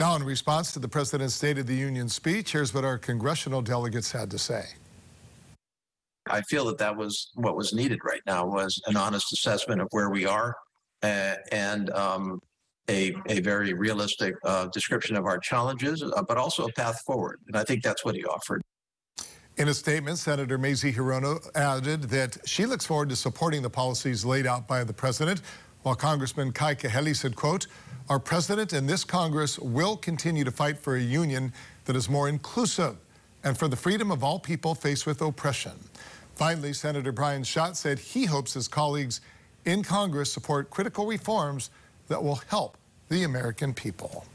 Now, in response to the President's State of the Union speech, here's what our congressional delegates had to say. I feel that that was what was needed right now, was an honest assessment of where we are and a very realistic description of our challenges, but also a path forward. And I think that's what he offered. In a statement, Senator Mazie Hirono added that she looks forward to supporting the policies laid out by the President, while Congressman Kai Kahele said, quote, "Our President and this Congress will continue to fight for a union that is more inclusive and for the freedom of all people faced with oppression." Finally, Senator Brian Schatz said he hopes his colleagues in Congress support critical reforms that will help the American people.